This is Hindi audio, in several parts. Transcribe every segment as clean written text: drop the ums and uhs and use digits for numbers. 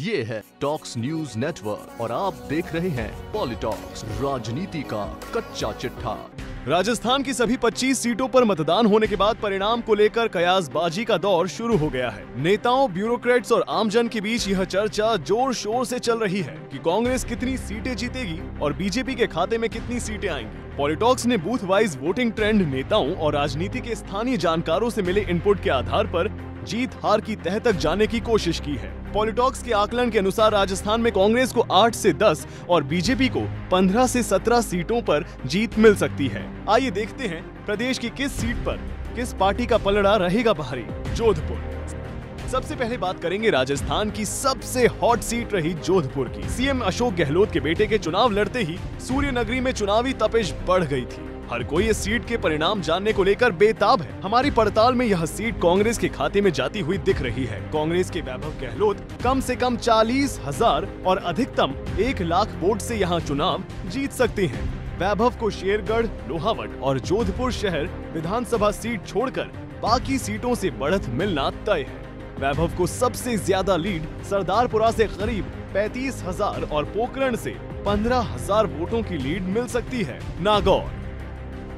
ये है टॉक्स न्यूज नेटवर्क और आप देख रहे हैं पॉलिटॉक्स, राजनीति का कच्चा चिट्ठा। राजस्थान की सभी 25 सीटों पर मतदान होने के बाद परिणाम को लेकर कयासबाजी का दौर शुरू हो गया है। नेताओं, ब्यूरोक्रेट्स और आमजन के बीच यह चर्चा जोर शोर से चल रही है कि कांग्रेस कितनी सीटें जीतेगी और बीजेपी के खाते में कितनी सीटें आएंगी। पॉलिटॉक्स ने बूथ वाइज वोटिंग ट्रेंड, नेताओं और राजनीति के स्थानीय जानकारों से मिले इनपुट के आधार पर जीत हार की तह तक जाने की कोशिश की है। पॉलिटॉक्स के आकलन के अनुसार राजस्थान में कांग्रेस को 8 से 10 और बीजेपी को 15 से 17 सीटों पर जीत मिल सकती है। आइए देखते हैं प्रदेश की किस सीट पर किस पार्टी का पलड़ा रहेगा भारी। जोधपुर, सबसे पहले बात करेंगे राजस्थान की सबसे हॉट सीट रही जोधपुर की। सीएम अशोक गहलोत के बेटे के चुनाव लड़ते ही सूर्यनगरी में चुनावी तपिश बढ़ गई थी। हर कोई इस सीट के परिणाम जानने को लेकर बेताब है। हमारी पड़ताल में यह सीट कांग्रेस के खाते में जाती हुई दिख रही है। कांग्रेस के वैभव गहलोत कम से कम 40,000 और अधिकतम 1,00,000 वोट से यहां चुनाव जीत सकते हैं। वैभव को शेरगढ़, लोहावट और जोधपुर शहर विधानसभा सीट छोड़कर बाकी सीटों से बढ़त मिलना तय है। वैभव को सबसे ज्यादा लीड सरदारपुरा से करीब 35,000 और पोखरण से 15,000 वोटों की लीड मिल सकती है। नागौर,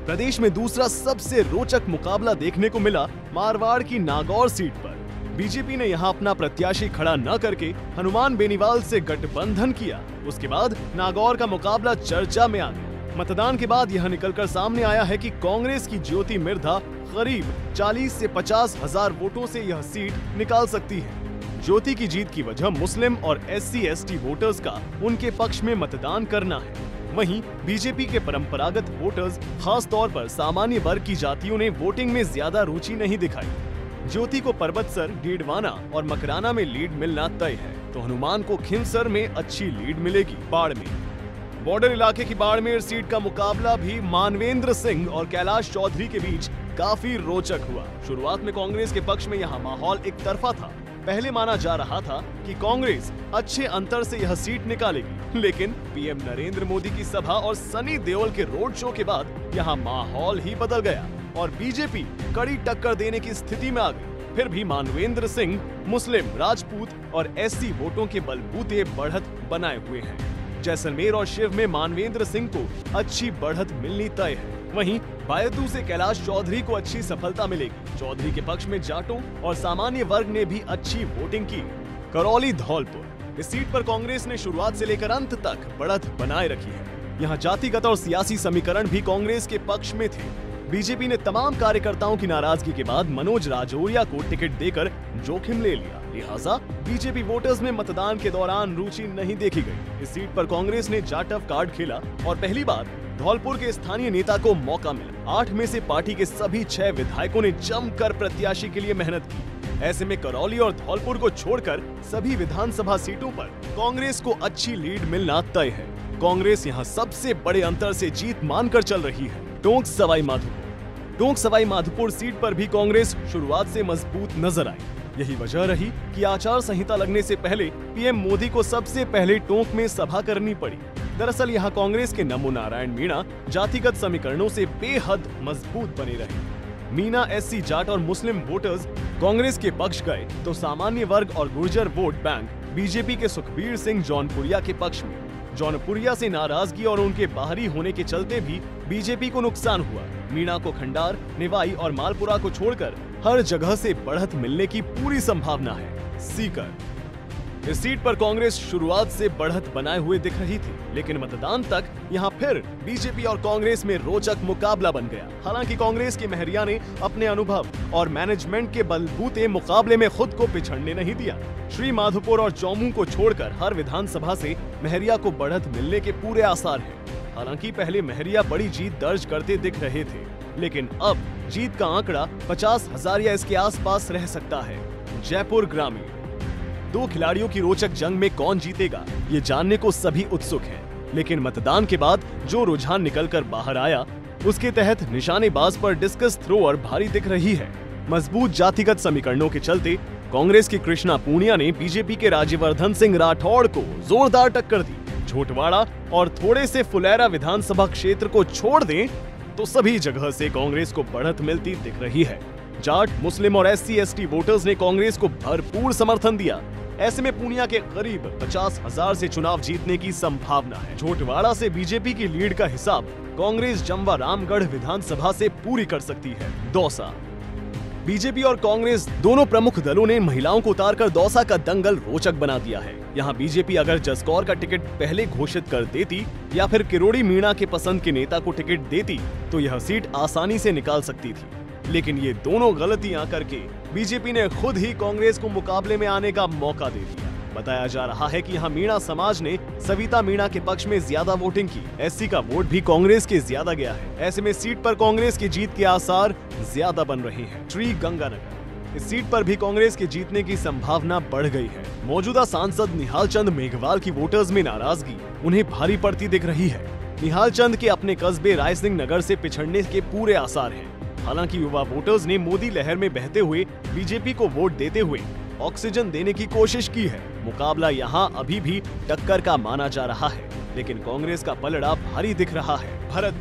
प्रदेश में दूसरा सबसे रोचक मुकाबला देखने को मिला मारवाड़ की नागौर सीट पर। बीजेपी ने यहां अपना प्रत्याशी खड़ा न करके हनुमान बेनीवाल से गठबंधन किया। उसके बाद नागौर का मुकाबला चर्चा में आ गया। मतदान के बाद यह निकलकर सामने आया है कि कांग्रेस की ज्योति मिर्धा करीब 40 से 50,000 वोटों से यह सीट निकाल सकती है। ज्योति की जीत की वजह मुस्लिम और SC/ST वोटर्स का उनके पक्ष में मतदान करना है। वहीं बीजेपी के परंपरागत वोटर्स, खास तौर पर सामान्य वर्ग की जातियों ने वोटिंग में ज्यादा रुचि नहीं दिखाई। ज्योति को पर्वतसर, डीडवाना और मकराना में लीड मिलना तय है, तो हनुमान को खिंसर में अच्छी लीड मिलेगी। बाड़मेर, बॉर्डर इलाके की बाड़मेर सीट का मुकाबला भी मानवेंद्र सिंह और कैलाश चौधरी के बीच काफी रोचक हुआ। शुरुआत में कांग्रेस के पक्ष में यहाँ माहौल एक तरफा था। पहले माना जा रहा था कि कांग्रेस अच्छे अंतर से यह सीट निकालेगी, लेकिन पीएम नरेंद्र मोदी की सभा और सनी देओल के रोड शो के बाद यहां माहौल ही बदल गया और बीजेपी कड़ी टक्कर देने की स्थिति में आ गई। फिर भी मानवेंद्र सिंह मुस्लिम, राजपूत और SC वोटों के बलबूते बढ़त बनाए हुए हैं। जैसलमेर और शिव में मानवेंद्र सिंह को अच्छी बढ़त मिलनी तय है। वहीं बायतू से कैलाश चौधरी को अच्छी सफलता मिलेगी। चौधरी के पक्ष में जाटों और सामान्य वर्ग ने भी अच्छी वोटिंग की। करौली, धौलपुर, इस सीट पर कांग्रेस ने शुरुआत से लेकर अंत तक बढ़त बनाए रखी है। यहाँ जातिगत और सियासी समीकरण भी कांग्रेस के पक्ष में थे। बीजेपी ने तमाम कार्यकर्ताओं की नाराजगी के बाद मनोज राजौरिया को टिकट देकर जोखिम ले लिया। लिहाजा बीजेपी वोटर्स में मतदान के दौरान रुचि नहीं देखी गई। इस सीट पर कांग्रेस ने जाटव कार्ड खेला और पहली बार धौलपुर के स्थानीय नेता को मौका मिला। 8 में से पार्टी के सभी 6 विधायकों ने जमकर प्रत्याशी के लिए मेहनत की। ऐसे में करौली और धौलपुर को छोड़कर सभी विधानसभा सीटों पर कांग्रेस को अच्छी लीड मिलना तय है। कांग्रेस यहां सबसे बड़े अंतर से जीत मानकर चल रही है। टोंक सवाई माधोपुर सीट पर भी कांग्रेस शुरुआत से मजबूत नजर आई। यही वजह रही कि आचार संहिता लगने से पहले पीएम मोदी को सबसे पहले टोंक में सभा करनी पड़ी। दरअसल यहाँ कांग्रेस के नमो नारायण मीणा जातिगत समीकरणों से बेहद मजबूत बने रहे। मीणा SC, जाट और मुस्लिम वोटर्स कांग्रेस के पक्ष गए, तो सामान्य वर्ग और गुर्जर वोट बैंक बीजेपी के सुखबीर सिंह जौनपुरिया के पक्ष में। जौनपुरिया से नाराजगी और उनके बाहरी होने के चलते भी बीजेपी को नुकसान हुआ। मीणा को खंडार, निवाई और मालपुरा को छोड़कर हर जगह से बढ़त मिलने की पूरी संभावना है। सीकर, इस सीट पर कांग्रेस शुरुआत से बढ़त बनाए हुए दिख रही थी, लेकिन मतदान तक यहां फिर बीजेपी और कांग्रेस में रोचक मुकाबला बन गया। हालांकि कांग्रेस के महरिया ने अपने अनुभव और मैनेजमेंट के बलबूते मुकाबले में खुद को पिछड़ने नहीं दिया। श्री माधोपुर और चौमू को छोड़कर हर विधानसभा से महरिया को बढ़त मिलने के पूरे आसार है। हालांकि पहले महरिया बड़ी जीत दर्ज करते दिख रहे थे, लेकिन अब जीत का आंकड़ा 50,000 या इसके आसपास रह सकता है। जयपुर ग्रामीण, 2 खिलाड़ियों की रोचक जंग में कौन जीतेगा ये जानने को सभी उत्सुक हैं। लेकिन मतदान के बाद जो रुझान निकलकर बाहर आया उसके तहत निशानेबाज पर डिस्कस थ्रोअर भारी दिख रही है। मजबूत जातिगत समीकरणों के चलते कांग्रेस की कृष्णा पूनिया ने बीजेपी के राज्यवर्धन सिंह राठौड़ को जोरदार टक्कर दी। झोटवाड़ा और थोड़े से फुलेरा विधानसभा क्षेत्र को छोड़ दें तो सभी जगह से कांग्रेस को बढ़त मिलती दिख रही है। जाट, मुस्लिम और SC/ST वोटर्स ने कांग्रेस को भरपूर समर्थन दिया। ऐसे में पूनिया के करीब 50,000 से चुनाव जीतने की संभावना है। झोटवाड़ा से बीजेपी की लीड का हिसाब कांग्रेस जमवा रामगढ़ विधानसभा से पूरी कर सकती है। दौसा, बीजेपी और कांग्रेस दोनों प्रमुख दलों ने महिलाओं को उतारकर दौसा का दंगल रोचक बना दिया है। यहाँ बीजेपी अगर जसकौर का टिकट पहले घोषित कर देती या फिर किरोड़ी मीणा के पसंद के नेता को टिकट देती तो यह सीट आसानी से निकाल सकती थी, लेकिन ये दोनों गलतियाँ करके बीजेपी ने खुद ही कांग्रेस को मुकाबले में आने का मौका दे दिया। बताया जा रहा है कि यहाँ मीणा समाज ने सविता मीणा के पक्ष में ज्यादा वोटिंग की। एससी का वोट भी कांग्रेस के ज्यादा गया है। ऐसे में सीट पर कांग्रेस की जीत के आसार ज्यादा बन रहे हैं। श्री गंगानगर, इस सीट पर भी कांग्रेस के जीतने की संभावना बढ़ गई है। मौजूदा सांसद निहाल चंद मेघवाल की वोटर्स में नाराजगी उन्हें भारी पड़ती दिख रही है। निहाल चंद के अपने कस्बे राय सिंह नगर से पिछड़ने के पूरे आसार हैं। हालांकि युवा वोटर्स ने मोदी लहर में बहते हुए बीजेपी को वोट देते हुए ऑक्सीजन देने की कोशिश की है। मुकाबला यहाँ अभी भी टक्कर का माना जा रहा है, लेकिन कांग्रेस का पलड़ा भारी दिख रहा है।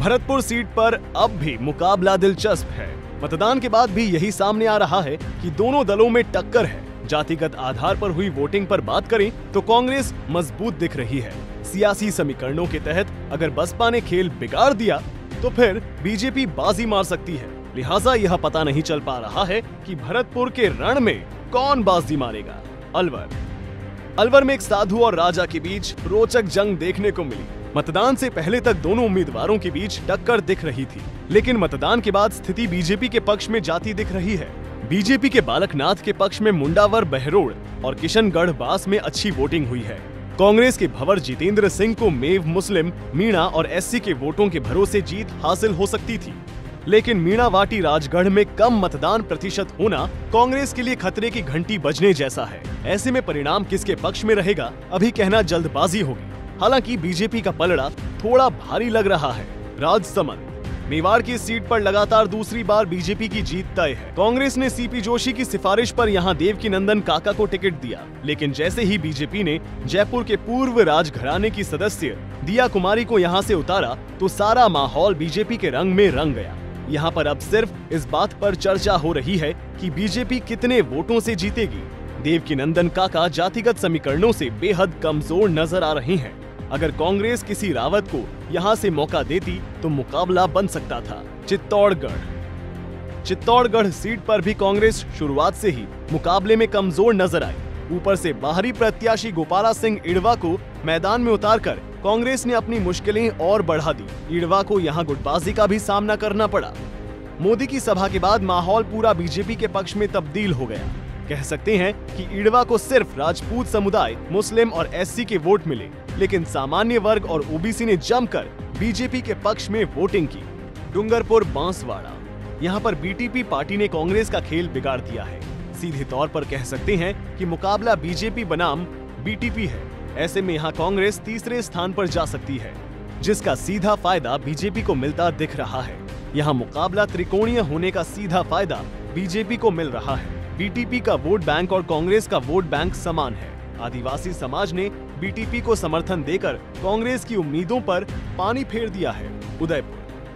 भरतपुर सीट पर अब भी मुकाबला दिलचस्प है। मतदान के बाद भी यही सामने आ रहा है कि दोनों दलों में टक्कर है। जातिगत आधार पर हुई वोटिंग पर बात करें तो कांग्रेस मजबूत दिख रही है। सियासी समीकरणों के तहत अगर बसपा ने खेल बिगाड़ दिया तो फिर बीजेपी बाजी मार सकती है। लिहाजा यह पता नहीं चल पा रहा है कि भरतपुर के रण में कौन बाजी मारेगा। अलवर में एक साधु और राजा के बीच रोचक जंग देखने को मिली। मतदान से पहले तक दोनों उम्मीदवारों के बीच टक्कर दिख रही थी, लेकिन मतदान के बाद स्थिति बीजेपी के पक्ष में जाती दिख रही है। बीजेपी के बालकनाथ के पक्ष में मुंडावर बहरोड़ और किशनगढ़ बास में अच्छी वोटिंग हुई है। कांग्रेस के भवर जितेंद्र सिंह को मेव मुस्लिम, मीणा और एससी के वोटों के भरोसे जीत हासिल हो सकती थी, लेकिन मीणावाटी राजगढ़ में कम मतदान प्रतिशत होना कांग्रेस के लिए खतरे की घंटी बजने जैसा है। ऐसे में परिणाम किसके पक्ष में रहेगा अभी कहना जल्दबाजी होगी। हालांकि बीजेपी का पलड़ा थोड़ा भारी लग रहा है। राजसमंद, मेवाड़ की सीट पर लगातार दूसरी बार बीजेपी की जीत तय है। कांग्रेस ने सीपी जोशी की सिफारिश पर यहां देव की नंदन काका को टिकट दिया, लेकिन जैसे ही बीजेपी ने जयपुर के पूर्व राजघराने की सदस्य दिया कुमारी को यहां से उतारा तो सारा माहौल बीजेपी के रंग में रंग गया। यहाँ पर अब सिर्फ इस बात पर चर्चा हो रही है कि बीजेपी कितने वोटों से जीतेगी। देव की नंदन काका जातिगत समीकरणों से बेहद कमजोर नजर आ रहे हैं। अगर कांग्रेस किसी रावत को यहाँ से मौका देती तो मुकाबला बन सकता था। चित्तौड़गढ़ सीट पर भी कांग्रेस शुरुआत से ही मुकाबले में कमजोर नजर आई। ऊपर से बाहरी प्रत्याशी गोपाला सिंह इड़वा को मैदान में उतारकर कांग्रेस ने अपनी मुश्किलें और बढ़ा दी। इड़वा को यहाँ गुटबाजी का भी सामना करना पड़ा। मोदी की सभा के बाद माहौल पूरा बीजेपी के पक्ष में तब्दील हो गया। कह सकते हैं कि इड़वा को सिर्फ राजपूत समुदाय, मुस्लिम और एससी के वोट मिले, लेकिन सामान्य वर्ग और ओबीसी ने जमकर बीजेपी के पक्ष में वोटिंग की। डूंगरपुर बांसवाड़ा, यहाँ पर बीटीपी पार्टी ने कांग्रेस का खेल बिगाड़ दिया है। सीधे तौर पर कह सकते हैं कि मुकाबला बीजेपी बनाम बीटीपी है। ऐसे में यहाँ कांग्रेस तीसरे स्थान पर जा सकती है, जिसका सीधा फायदा बीजेपी को मिलता दिख रहा है। यहाँ मुकाबला त्रिकोणीय होने का सीधा फायदा बीजेपी को मिल रहा है। बीटीपी का वोट बैंक और कांग्रेस का वोट बैंक समान है। आदिवासी समाज ने बीटीपी को समर्थन देकर कांग्रेस की उम्मीदों पर पानी फेर दिया है। उदयपुर,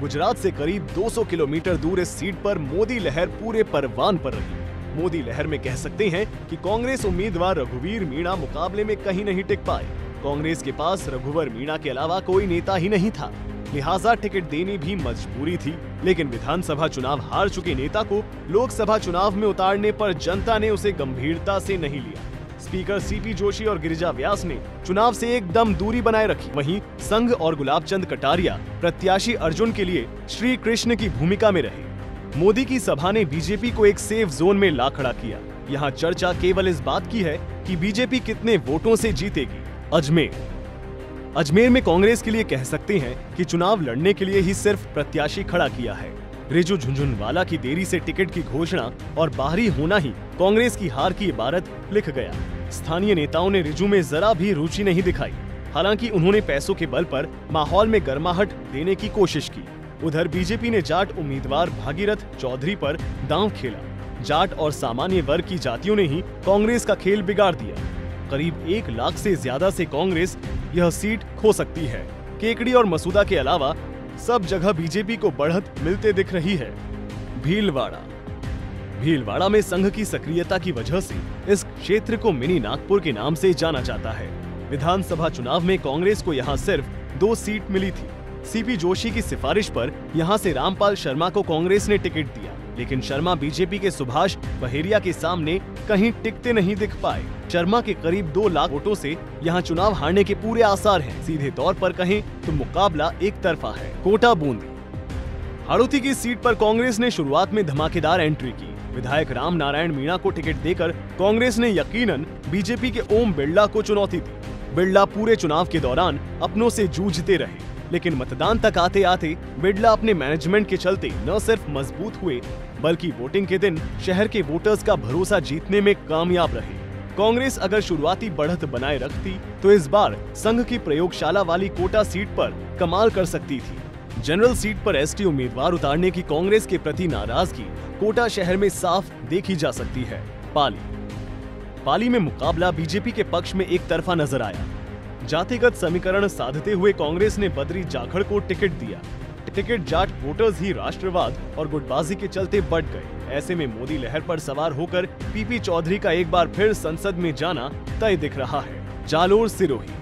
गुजरात से करीब 200 किलोमीटर दूर इस सीट पर मोदी लहर पूरे परवान पर रही। मोदी लहर में कह सकते हैं कि कांग्रेस उम्मीदवार रघुवीर मीणा मुकाबले में कहीं नहीं टिक पाए। कांग्रेस के पास रघुवर मीणा के अलावा कोई नेता ही नहीं था, लिहाजा टिकट देनी भी मजबूरी थी। लेकिन विधानसभा चुनाव हार चुके नेता को लोकसभा चुनाव में उतारने पर जनता ने उसे गंभीरता से नहीं लिया। स्पीकर सीपी जोशी और गिरिजा व्यास ने चुनाव से एकदम दूरी बनाए रखी। वहीं संघ और गुलाबचंद कटारिया प्रत्याशी अर्जुन के लिए श्री कृष्ण की भूमिका में रहे। मोदी की सभा ने बीजेपी को एक सेफ जोन में ला खड़ा किया। यहाँ चर्चा केवल इस बात की है कि बीजेपी कितने वोटों से जीतेगी। अजमेर में कांग्रेस के लिए कह सकते हैं कि चुनाव लड़ने के लिए ही सिर्फ प्रत्याशी खड़ा किया है। रिजू झुनझुनवाला की देरी से टिकट की घोषणा और बाहरी होना ही कांग्रेस की हार की इबारत लिख गया। स्थानीय नेताओं ने रिजू में जरा भी रुचि नहीं दिखाई, हालांकि उन्होंने पैसों के बल पर माहौल में गर्माहट देने की कोशिश की। उधर बीजेपी ने जाट उम्मीदवार भागीरथ चौधरी पर दांव खेला। जाट और सामान्य वर्ग की जातियों ने ही कांग्रेस का खेल बिगाड़ दिया। करीब 1 लाख से ज्यादा से कांग्रेस यह सीट खो सकती है। केकड़ी और मसूदा के अलावा सब जगह बीजेपी को बढ़त मिलते दिख रही है। भीलवाड़ा, भीलवाड़ा में संघ की सक्रियता की वजह से इस क्षेत्र को मिनी नागपुर के नाम से जाना जाता है। विधानसभा चुनाव में कांग्रेस को यहाँ सिर्फ 2 सीट मिली थी। सीपी जोशी की सिफारिश पर यहाँ से रामपाल शर्मा को कांग्रेस ने टिकट दिया, लेकिन शर्मा बीजेपी के सुभाष महरिया के सामने कहीं टिकते नहीं दिख पाए। शर्मा के करीब 2 लाख वोटों से यहाँ चुनाव हारने के पूरे आसार हैं। सीधे तौर पर कहें तो मुकाबला एक तरफा है। कोटा बूंदी हाड़ौती की सीट पर कांग्रेस ने शुरुआत में धमाकेदार एंट्री की। विधायक नमो नारायण मीणा को टिकट देकर कांग्रेस ने यकीनन बीजेपी के ओम बिरला को चुनौती दी। बिरला पूरे चुनाव के दौरान अपनों से जूझते रहे, लेकिन मतदान तक आते आते बिरला अपने मैनेजमेंट के चलते न सिर्फ मजबूत हुए बल्कि वोटिंग के दिन शहर के वोटर्स का भरोसा जीतने में कामयाब रहे। कांग्रेस अगर शुरुआती बढ़त बनाए रखती तो इस बार संघ की प्रयोगशाला वाली कोटा सीट पर कमाल कर सकती थी। जनरल सीट पर एसटी उम्मीदवार उतारने की कांग्रेस के प्रति नाराजगी कोटा शहर में साफ देखी जा सकती है। पाली में मुकाबला बीजेपी के पक्ष में एक तरफा नजर आया। जातिगत समीकरण साधते हुए कांग्रेस ने बद्री जाखड़ को टिकट दिया। टिकट जाट वोटर्स ही राष्ट्रवाद और गुटबाजी के चलते बढ़ गए। ऐसे में मोदी लहर पर सवार होकर पीपी चौधरी का एक बार फिर संसद में जाना तय दिख रहा है। जालोर सिरोही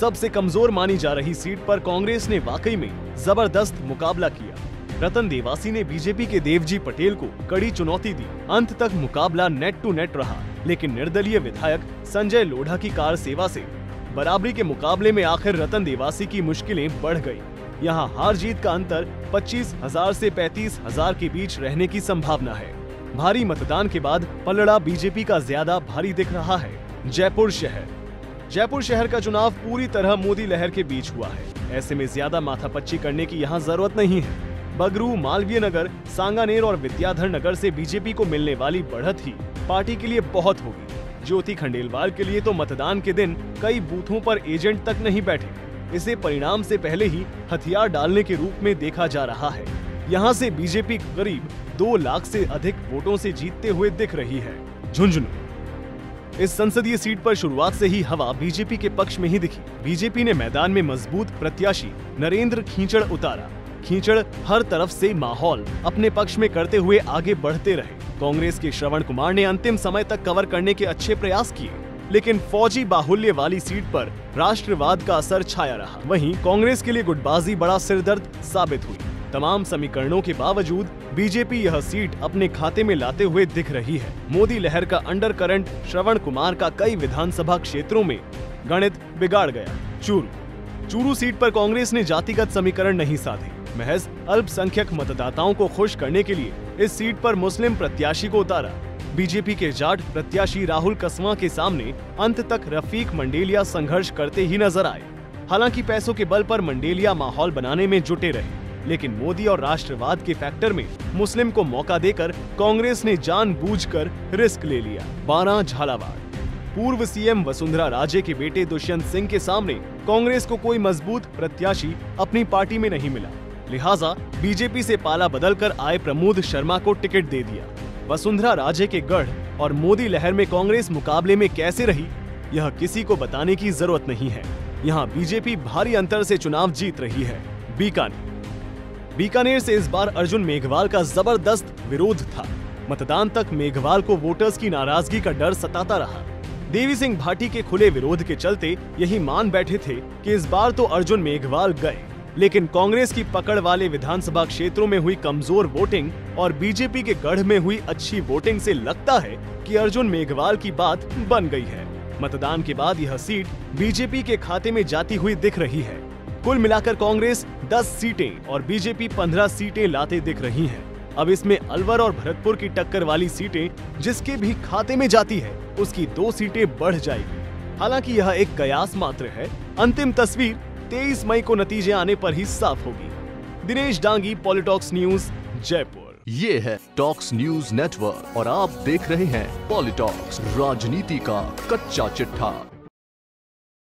सबसे कमजोर मानी जा रही सीट पर कांग्रेस ने वाकई में जबरदस्त मुकाबला किया। रतन देवासी ने बीजेपी के देवजी पटेल को कड़ी चुनौती दी। अंत तक मुकाबला नेट टू नेट रहा, लेकिन निर्दलीय विधायक संजय लोढ़ा की कार सेवा से बराबरी के मुकाबले में आखिर रतन देवासी की मुश्किलें बढ़ गई। यहाँ हार जीत का अंतर 25,000 से 35,000 के बीच रहने की संभावना है। भारी मतदान के बाद पलड़ा बीजेपी का ज्यादा भारी दिख रहा है। जयपुर शहर का चुनाव पूरी तरह मोदी लहर के बीच हुआ है। ऐसे में ज्यादा माथापच्ची करने की यहाँ जरूरत नहीं है। बगरू, मालवीय नगर, सांगानेर और विद्याधर नगर से बीजेपी को मिलने वाली बढ़त ही पार्टी के लिए बहुत होगी। ज्योति खंडेलवाल के लिए तो मतदान के दिन कई बूथों पर एजेंट तक नहीं बैठे। इसे परिणाम से पहले ही हथियार डालने के रूप में देखा जा रहा है। यहाँ से बीजेपी करीब 2 लाख से अधिक वोटों से जीतते हुए दिख रही है। झुंझुनू इस संसदीय सीट पर शुरुआत से ही हवा बीजेपी के पक्ष में ही दिखी। बीजेपी ने मैदान में मजबूत प्रत्याशी नरेंद्र खींचड़ उतारा। खींचड़ हर तरफ से माहौल अपने पक्ष में करते हुए आगे बढ़ते रहे। कांग्रेस के श्रवण कुमार ने अंतिम समय तक कवर करने के अच्छे प्रयास किए, लेकिन फौजी बाहुल्य वाली सीट पर राष्ट्रवाद का असर छाया रहा। वहीं कांग्रेस के लिए गुटबाजी बड़ा सिरदर्द साबित हुई। तमाम समीकरणों के बावजूद बीजेपी यह सीट अपने खाते में लाते हुए दिख रही है। मोदी लहर का अंडर करंट श्रवण कुमार का कई विधानसभा क्षेत्रों में गणित बिगाड़ गया। चूरू सीट पर कांग्रेस ने जातिगत समीकरण नहीं साधे। महज अल्पसंख्यक मतदाताओं को खुश करने के लिए इस सीट पर मुस्लिम प्रत्याशी को उतारा। बीजेपी के जाट प्रत्याशी राहुल कस्वा के सामने अंत तक रफीक मंडेलिया संघर्ष करते ही नजर आए। हालांकि पैसों के बल पर मंडेलिया माहौल बनाने में जुटे रहे, लेकिन मोदी और राष्ट्रवाद के फैक्टर में मुस्लिम को मौका देकर कांग्रेस ने जानबूझकर रिस्क ले लिया। 12 झालावाड़ पूर्व सीएम वसुंधरा राजे के बेटे दुष्यंत सिंह के सामने कांग्रेस को कोई मजबूत प्रत्याशी अपनी पार्टी में नहीं मिला, लिहाजा बीजेपी से पाला बदलकर आए प्रमोद शर्मा को टिकट दे दिया। वसुंधरा राजे के गढ़ और मोदी लहर में कांग्रेस मुकाबले में कैसे रही, यह किसी को बताने की जरूरत नहीं है। यहाँ बीजेपी भारी अंतर से चुनाव जीत रही है। बीकानेर से इस बार अर्जुन मेघवाल का जबरदस्त विरोध था। मतदान तक मेघवाल को वोटर्स की नाराजगी का डर सताता रहा। देवी सिंह भाटी के खुले विरोध के चलते यही मान बैठे थे कि इस बार तो अर्जुन मेघवाल गए, लेकिन कांग्रेस की पकड़ वाले विधानसभा क्षेत्रों में हुई कमजोर वोटिंग और बीजेपी के गढ़ में हुई अच्छी वोटिंग से लगता है कि अर्जुन मेघवाल की बात बन गई है। मतदान के बाद यह सीट बीजेपी के खाते में जाती हुई दिख रही है। कुल मिलाकर कांग्रेस 10 सीटें और बीजेपी 15 सीटें लाते दिख रही है। अब इसमें अलवर और भरतपुर की टक्कर वाली सीटें जिसके भी खाते में जाती है उसकी 2 सीटें बढ़ जाएगी। हालांकि यह एक कयास मात्र है। अंतिम तस्वीर 23 मई को नतीजे आने पर ही साफ होगी। Dinesh Dangi, Politalks news, Jaipur. ये है टॉक्स न्यूज नेटवर्क और आप देख रहे हैं पॉलिटॉक्स, राजनीति का कच्चा चिट्ठा।